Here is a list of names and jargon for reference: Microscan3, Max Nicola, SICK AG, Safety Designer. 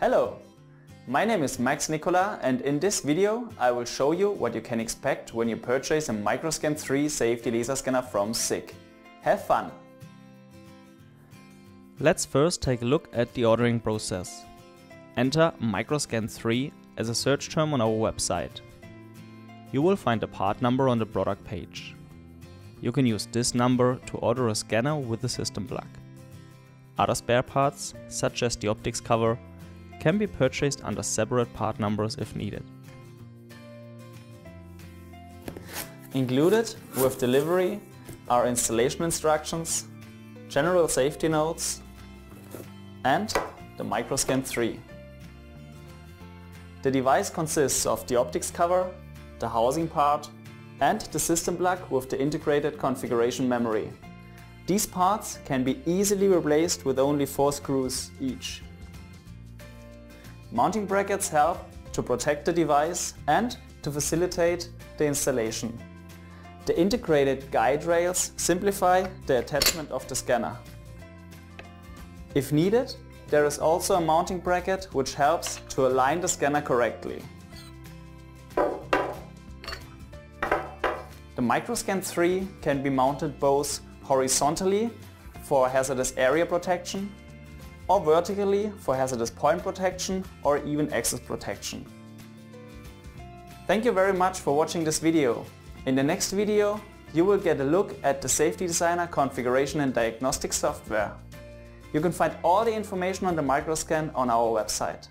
Hello! My name is Max Nicola, and in this video I will show you what you can expect when you purchase a Microscan3 safety laser scanner from SICK. Have fun! Let's first take a look at the ordering process. Enter Microscan3 as a search term on our website. You will find the part number on the product page. You can use this number to order a scanner with the system plug. Other spare parts, such as the optics cover, can be purchased under separate part numbers if needed. Included with delivery are installation instructions, general safety notes, and the Microscan3. The device consists of the optics cover, the housing part, and the system plug with the integrated configuration memory. These parts can be easily replaced with only 4 screws each. Mounting brackets help to protect the device and to facilitate the installation. The integrated guide rails simplify the attachment of the scanner. If needed, there is also a mounting bracket which helps to align the scanner correctly. The Microscan3 can be mounted both horizontally for hazardous area protection or vertically for hazardous point protection or even access protection. Thank you very much for watching this video. In the next video you will get a look at the Safety Designer configuration and diagnostic software. You can find all the information on the Microscan on our website.